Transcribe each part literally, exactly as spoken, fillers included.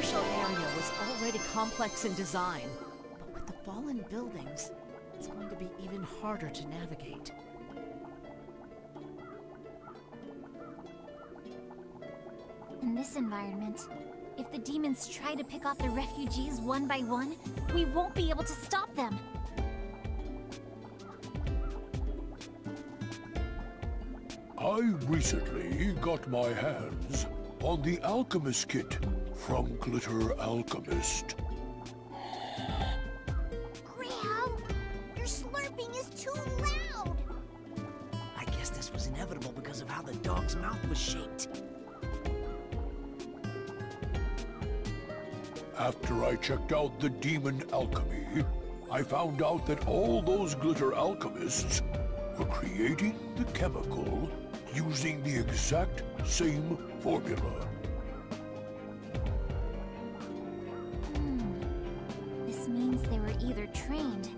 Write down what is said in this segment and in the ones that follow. commercial area was already complex in design, but with the fallen buildings, it's going to be even harder to navigate. In this environment, if the demons try to pick off the refugees one by one, we won't be able to stop them. I recently got my hands on the Alchemist Kit from Glitter Alchemist. Grail, your slurping is too loud! I guess this was inevitable because of how the dog's mouth was shaped. After I checked out the demon alchemy, I found out that all those glitter alchemists were creating the chemical using the exact same formula. Hmm. This means they were either trained,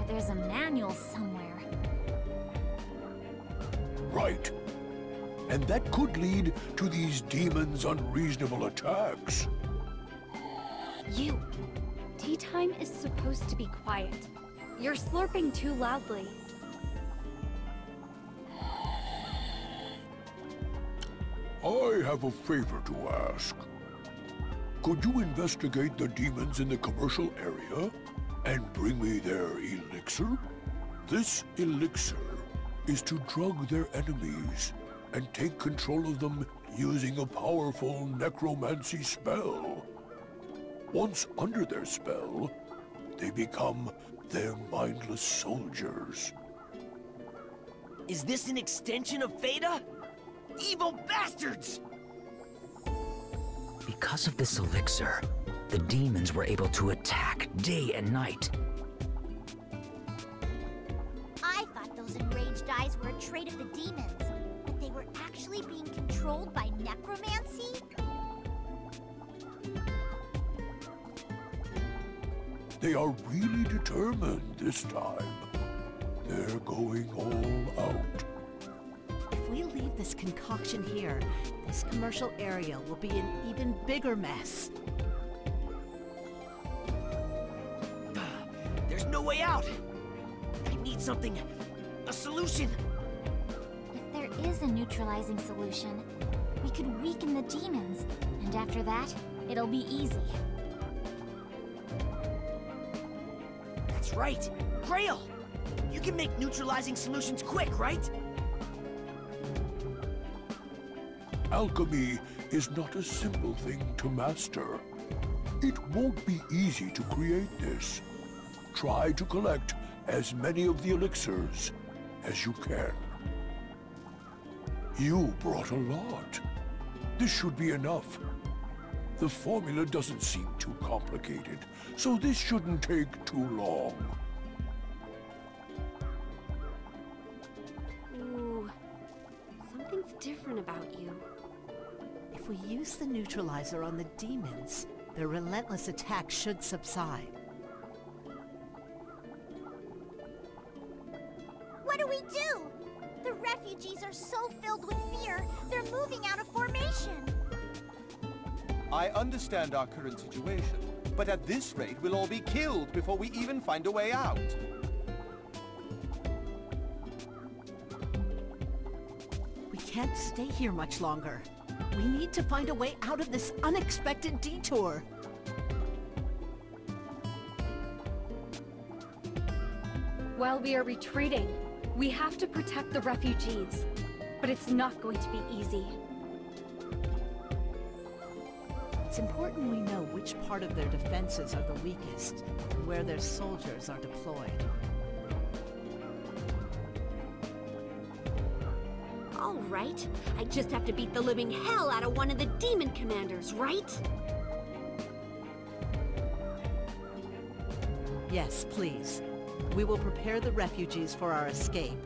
or there's a manual somewhere. Right. And that could lead to these demons' unreasonable attacks. You! Tea time is supposed to be quiet. You're slurping too loudly. I have a favor to ask. Could you investigate the demons in the commercial area and bring me their elixir? This elixir is to drug their enemies and take control of them using a powerful necromancy spell. Once under their spell, they become their mindless soldiers. Is this an extension of Veda? Evil bastards! Because of this elixir, the demons were able to attack day and night. I thought those enraged eyes were a trait of the demons, but they were actually being controlled by necromancy? They are really determined this time. They're going all out. If we leave this concoction here, this commercial area will be an even bigger mess. There's no way out! I need something... a solution! If there is a neutralizing solution, we could weaken the demons, and after that, it'll be easy. That's right! Grail! You can make neutralizing solutions quick, right? Alchemy is not a simple thing to master. It won't be easy to create this. Try to collect as many of the elixirs as you can. You brought a lot. This should be enough. The formula doesn't seem too complicated, so this shouldn't take too long. Ooh, something's different about you. If we use the neutralizer on the demons, their relentless attack should subside. What do we do? The refugees are so filled with fear, they're moving out of formation. I understand our current situation, but at this rate, we'll all be killed before we even find a way out. We can't stay here much longer. We need to find a way out of this unexpected detour. While we are retreating, we have to protect the refugees, but it's not going to be easy. It's important we know which part of their defenses are the weakest, and where their soldiers are deployed. All right, I just have to beat the living hell out of one of the demon commanders, right? Yes, please. We will prepare the refugees for our escape.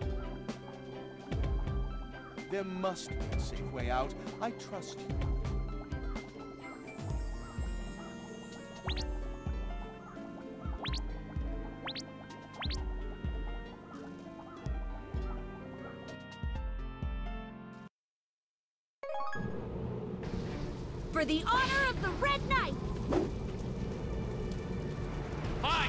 There must be a safe way out. I trust you. for the honor of the Red Knights! Hi!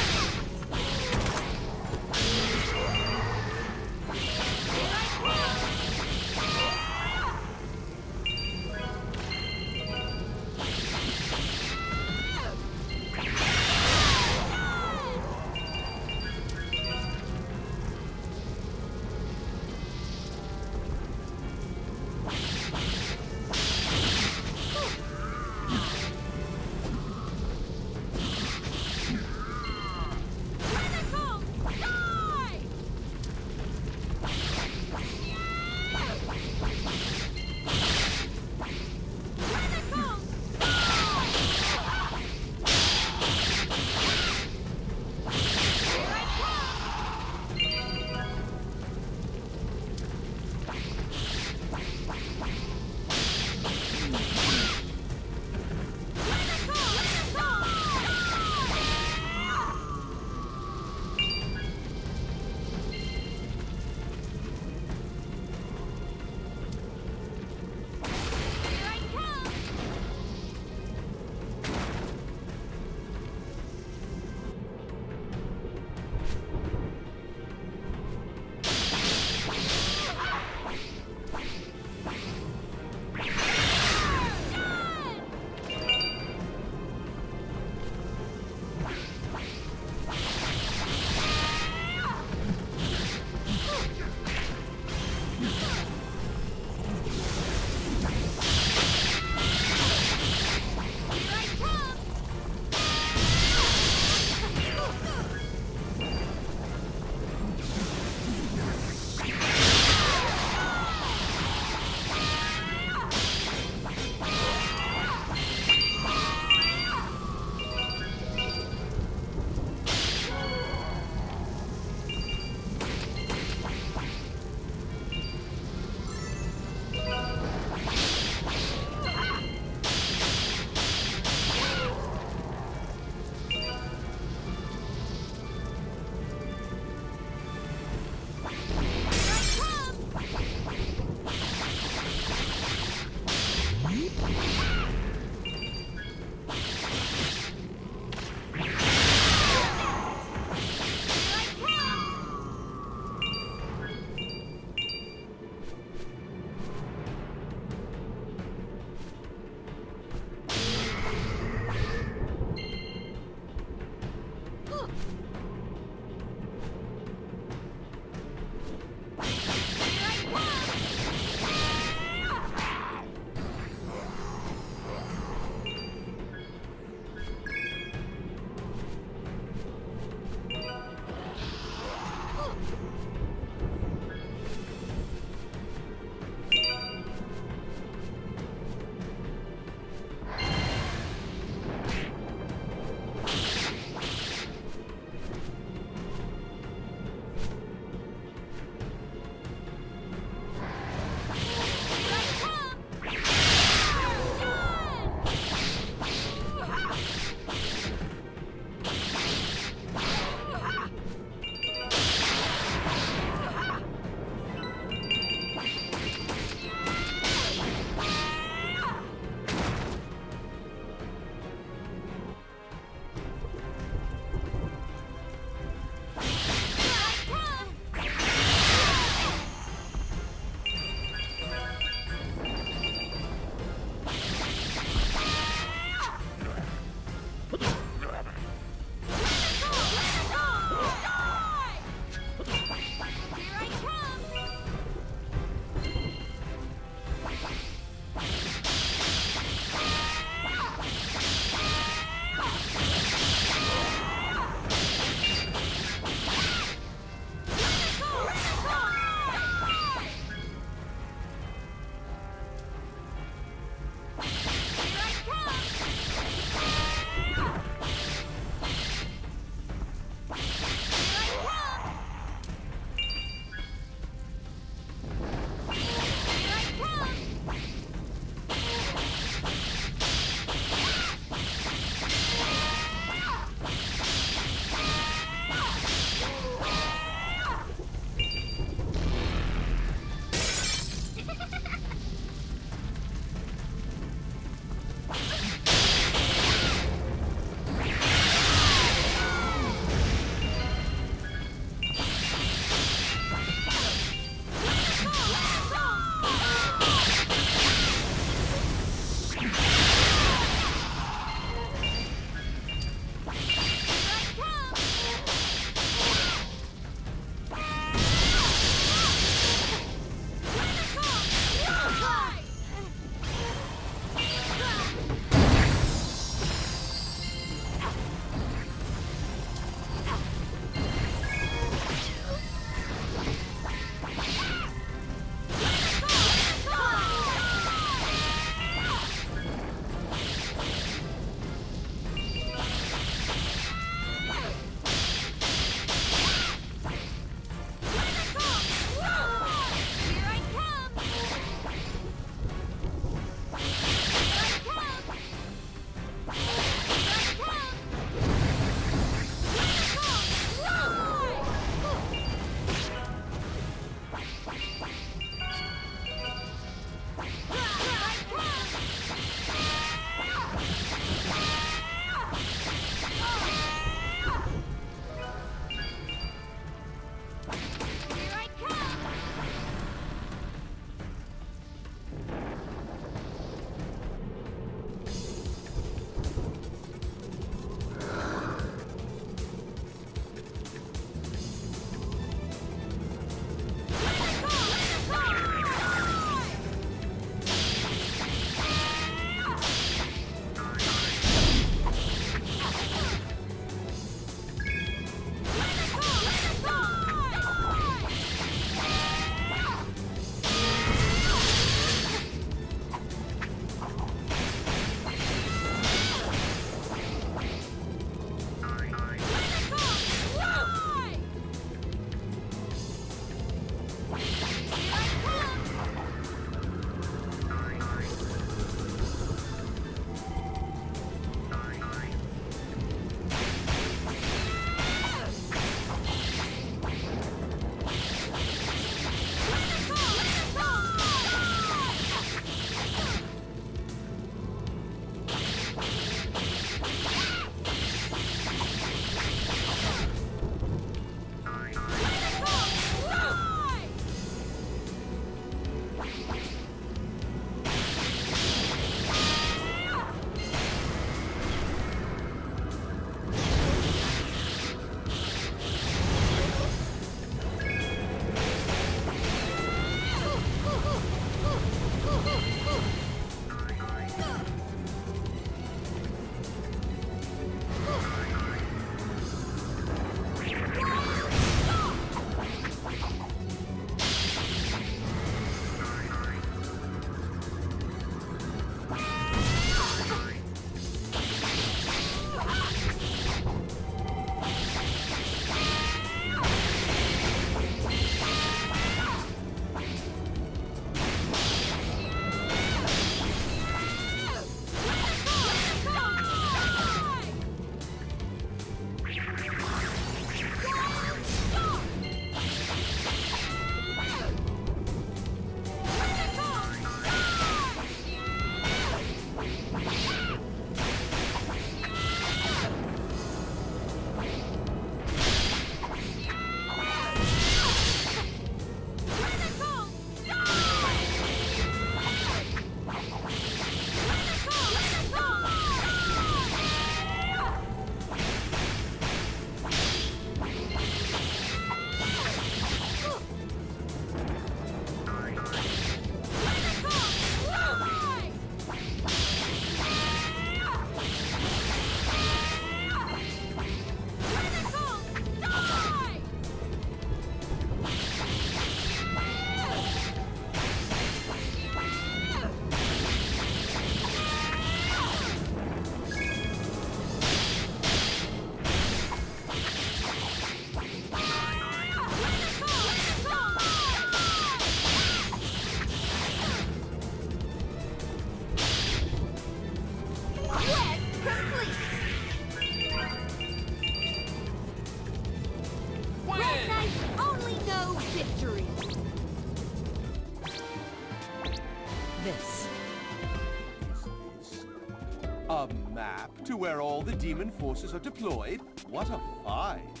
A map to where all the demon forces are deployed? What a find!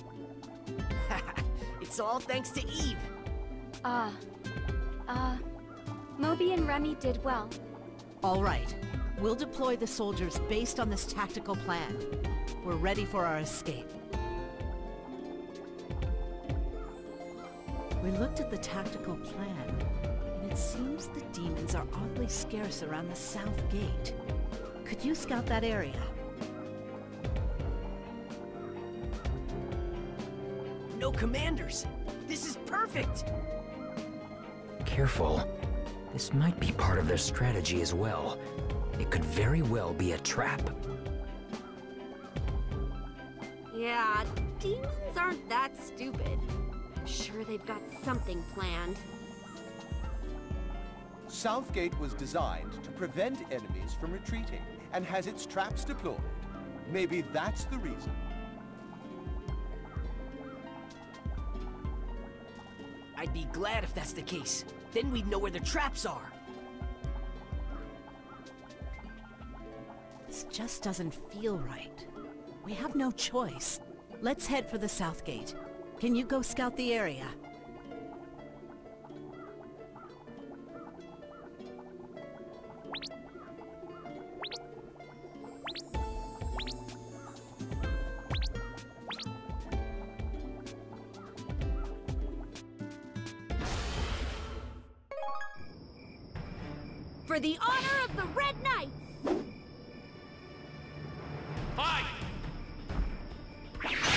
It's all thanks to Eve! Ah, uh, uh, Moby and Remy did well. All right. We'll deploy the soldiers based on this tactical plan. We're ready for our escape. We looked at the tactical plan, and it seems the demons are oddly scarce around the South Gate. Could you scout that area? No commanders! This is perfect! Careful. This might be part of their strategy as well. It could very well be a trap. Yeah, demons aren't that stupid. I'm sure they've got something planned. Southgate was designed to prevent enemies from retreating and has its traps deployed. Maybe that's the reason. I'd be glad if that's the case. Then we'd know where the traps are. This just doesn't feel right. We have no choice. Let's head for the South Gate. Can you go scout the area? For the honor of the Red Knights! Fight! Yeah.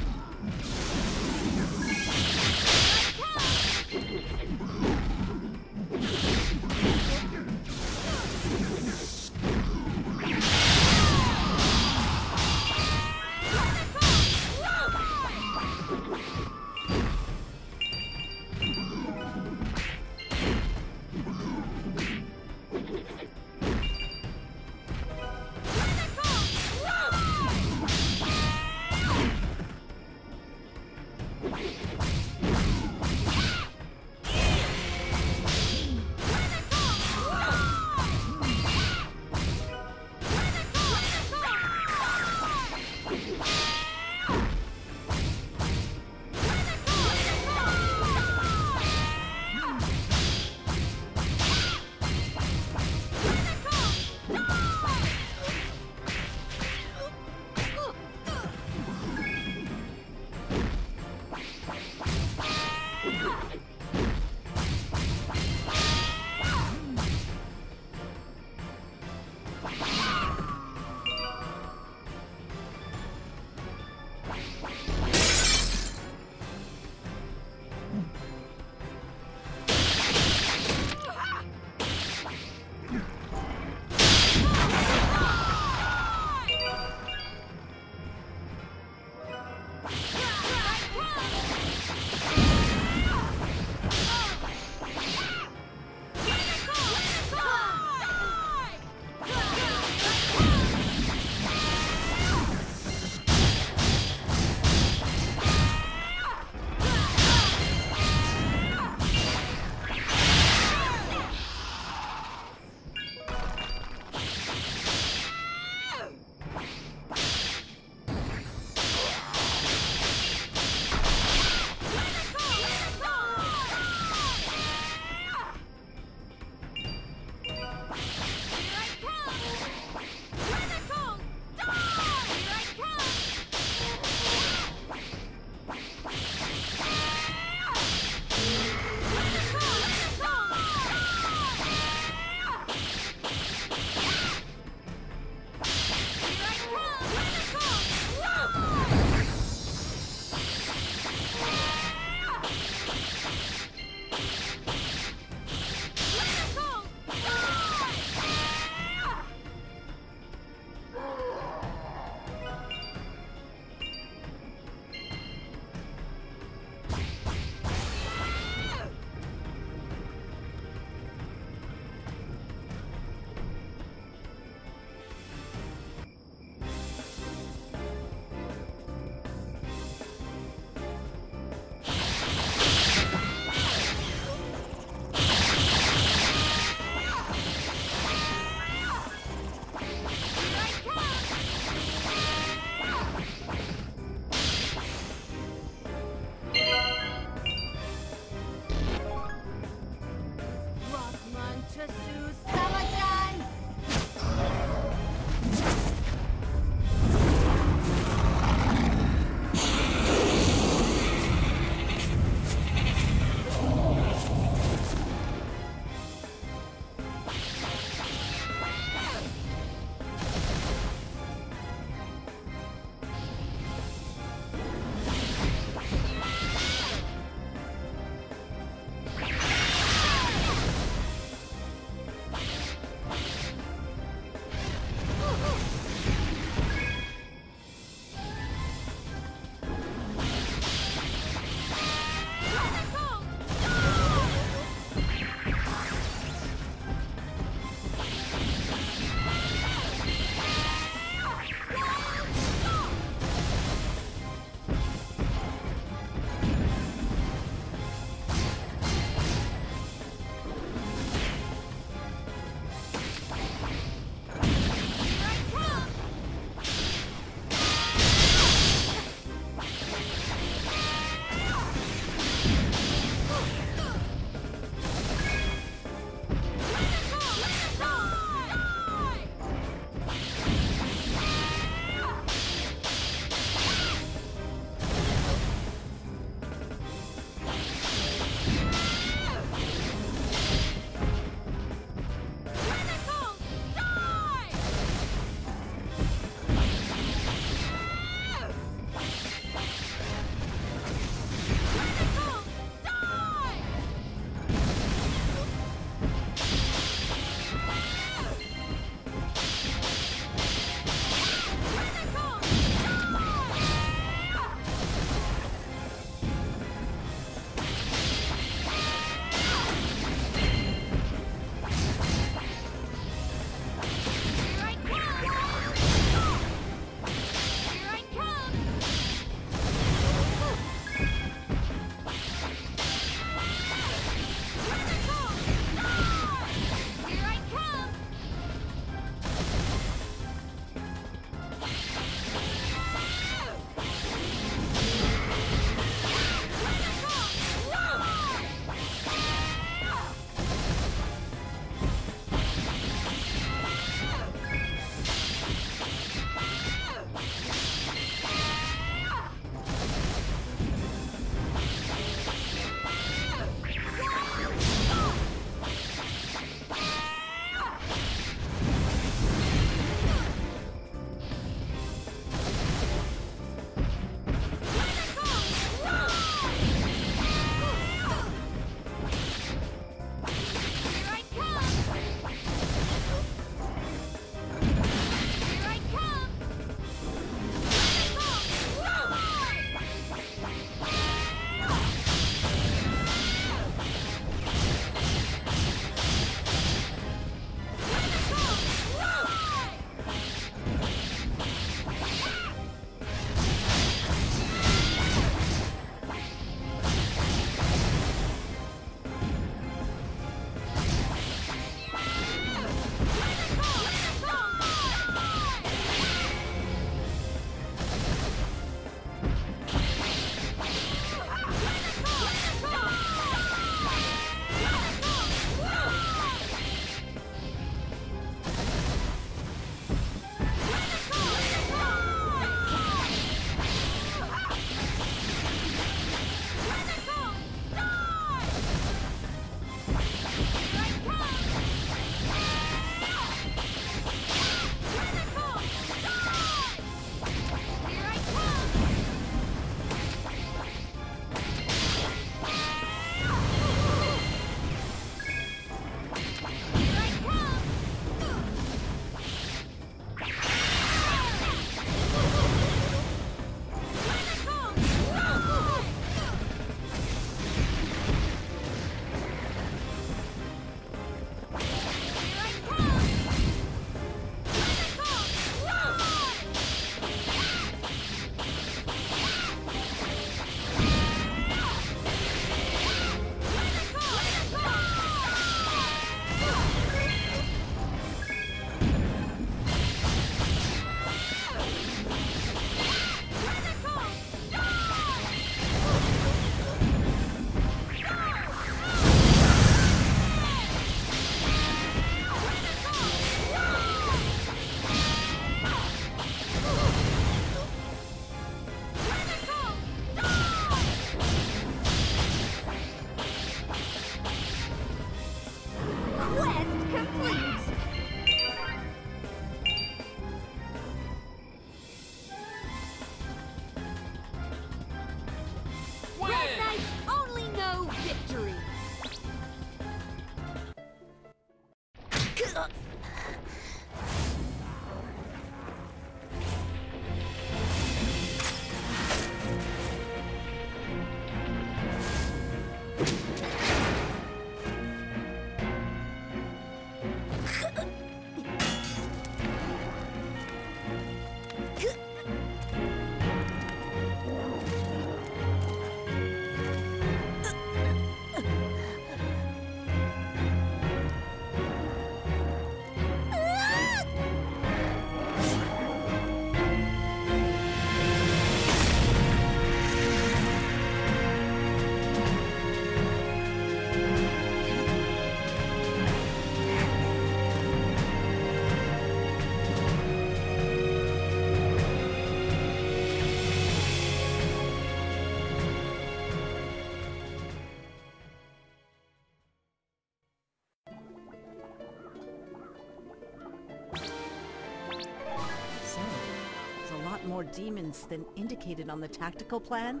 lot more demons than indicated on the tactical plan.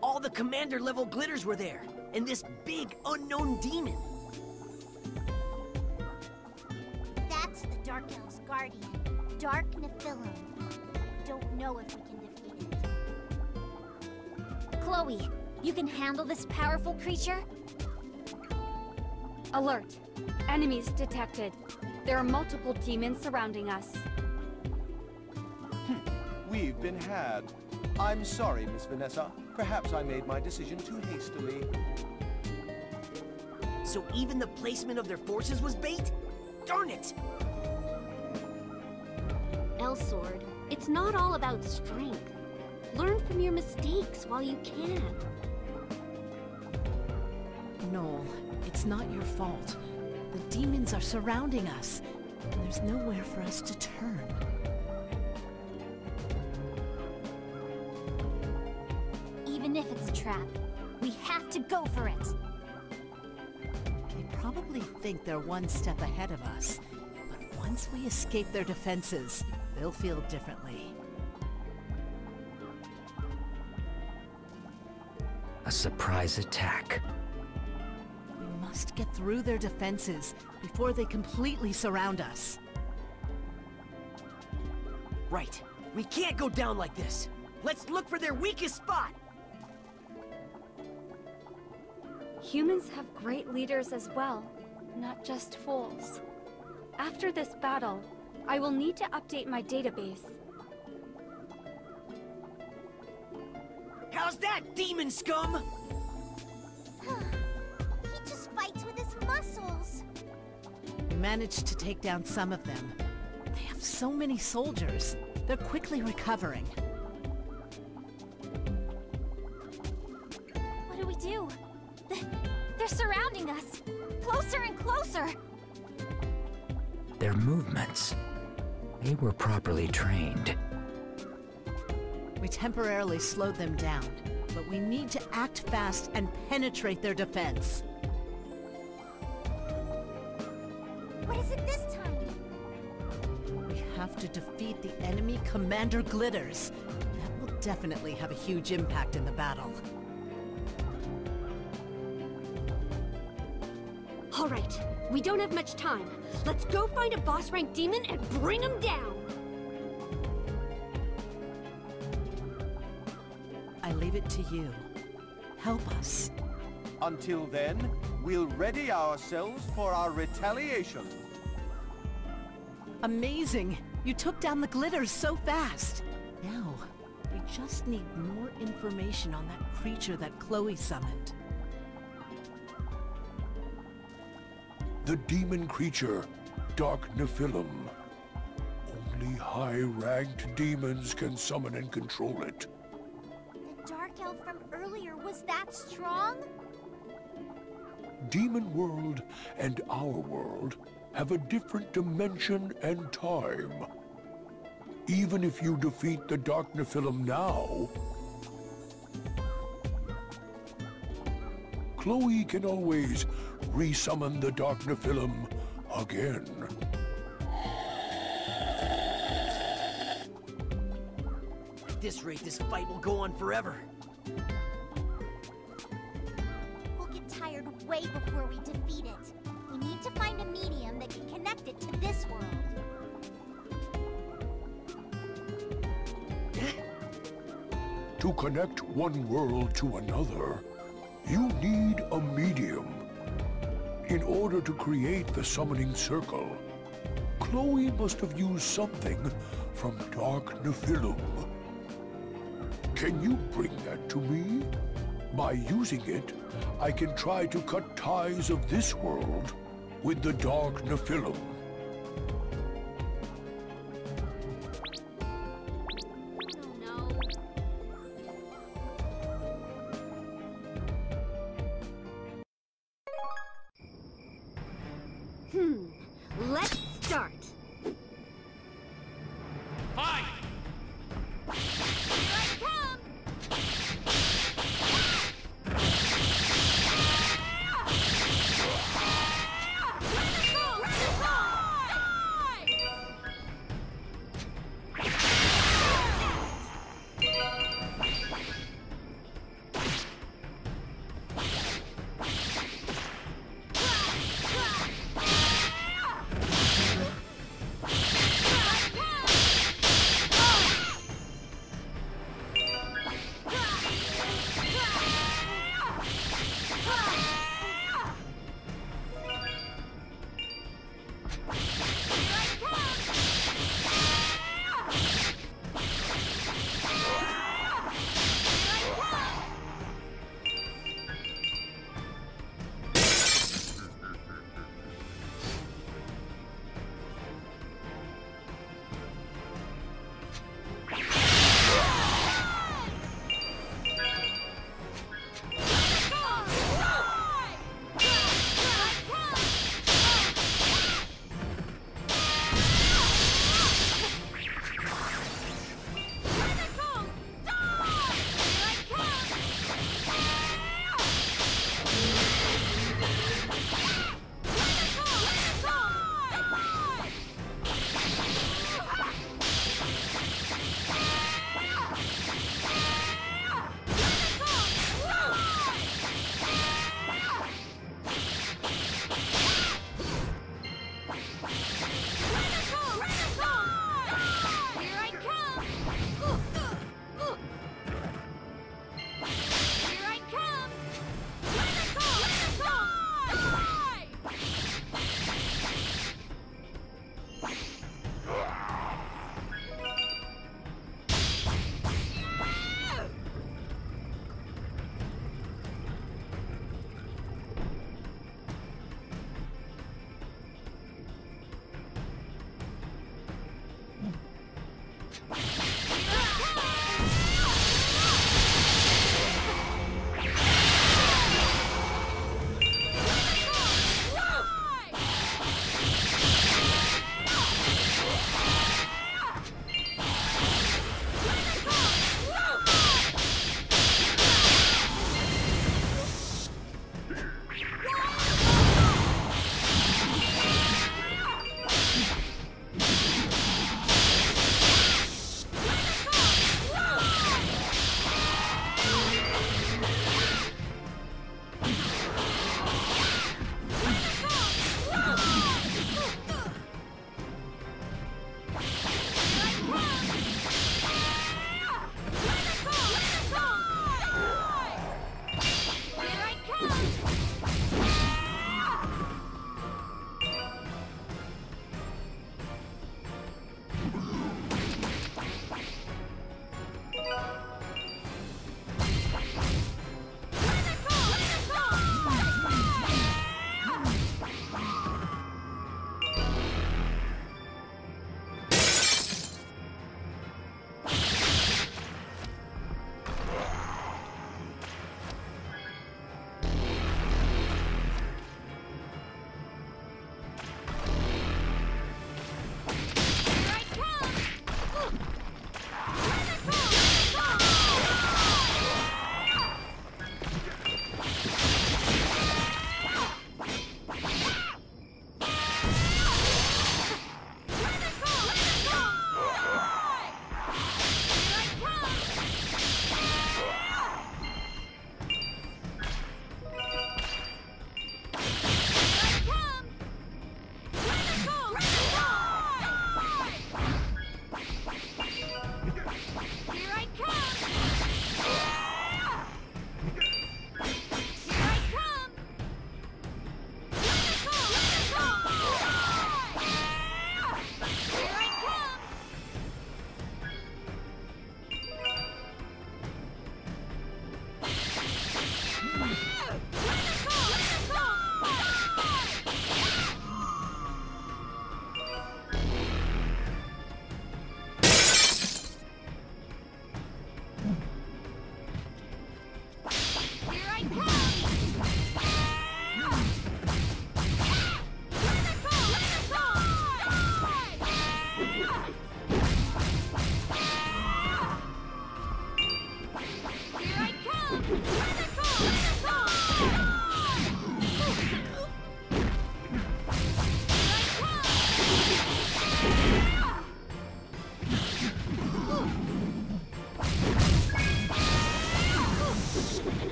All the commander level glitters were there, and this big unknown demon. That's the Dark Elf's guardian, Dark Nephilim. Don't know if we can defeat it. Chloe, you can handle this powerful creature? Alert! Enemies detected. There are multiple demons surrounding us. We've been had. I'm sorry, Miss Vanessa. Perhaps I made my decision too hastily. So even the placement of their forces was bait? Darn it! Elsword, it's not all about strength. Learn from your mistakes while you can. Noel, it's not your fault. The demons are surrounding us, and there's nowhere for us to turn. Even if it's a trap, we have to go for it! They probably think they're one step ahead of us, but once we escape their defenses, they'll feel differently. A surprise attack. Must get through their defenses before they completely surround us. Right. We can't go down like this. Let's look for their weakest spot! Humans have great leaders as well, not just fools. After this battle, I will need to update my database. How's that, demon scum? We managed to take down some of them. They have so many soldiers. They're quickly recovering. What do we do? They're surrounding us. Closer and closer. Their movements. They were properly trained. We temporarily slowed them down, but we need to act fast and penetrate their defense. What is it this time? We have to defeat the enemy Commander Glitters. That will definitely have a huge impact in the battle. All right, we don't have much time. Let's go find a boss rank demon and bring him down. I leave it to you. Help us. Until then, we'll ready ourselves for our retaliation. Amazing! You took down the glitters so fast! Now, we just need more information on that creature that Chloe summoned. The demon creature, Dark Nephilim. Only high-ranked demons can summon and control it. The Dark Elf from earlier was that strong? Demon world and our world have a different dimension and time. Even if you defeat the Dark Nephilim now, Chloe can always re-summon the Dark Nephilim again. At this rate, this fight will go on forever. Way before we defeat it. We need to find a medium that can connect it to this world. To connect one world to another, you need a medium. In order to create the summoning circle, Chloe must have used something from Dark Nephilim. Can you bring that to me? By using it, I can try to cut ties of this world with the Dark Nephilim. Oh, no. Hmm. Let's start. Fight! Here I come! Yeah!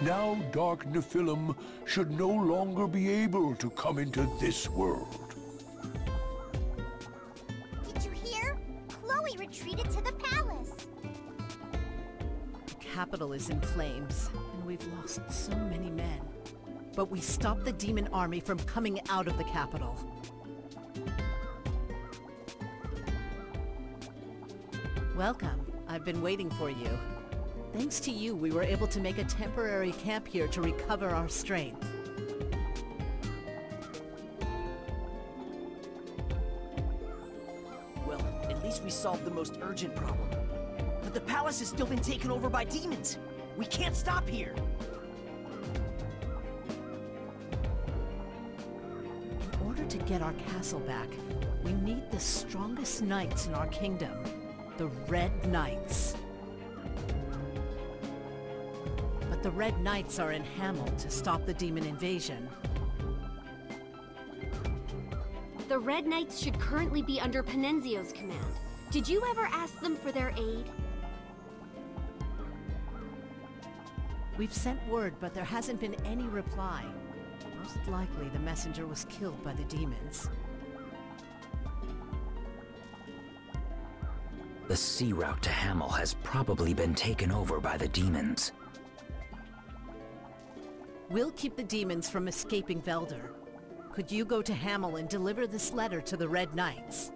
Now Dark Nephilim should no longer be able to come into this world. Did you hear? Chloe retreated to the palace. The capital is in flames, and we've lost so many men. But we stopped the demon army from coming out of the capital. Welcome. I've been waiting for you. Thanks to you, we were able to make a temporary camp here to recover our strength. Well, at least we solved the most urgent problem. But the palace has still been taken over by demons. We can't stop here. In order to get our castle back, we need the strongest knights in our kingdom. The Red Knights. But the Red Knights are in Hamel to stop the demon invasion. The Red Knights should currently be under Penenzio's command. Did you ever ask them for their aid? We've sent word, but there hasn't been any reply. Most likely the messenger was killed by the demons. The sea route to Hamel has probably been taken over by the demons. We'll keep the demons from escaping Velder. Could you go to Hamel and deliver this letter to the Red Knights?